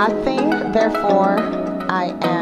I think, therefore I am.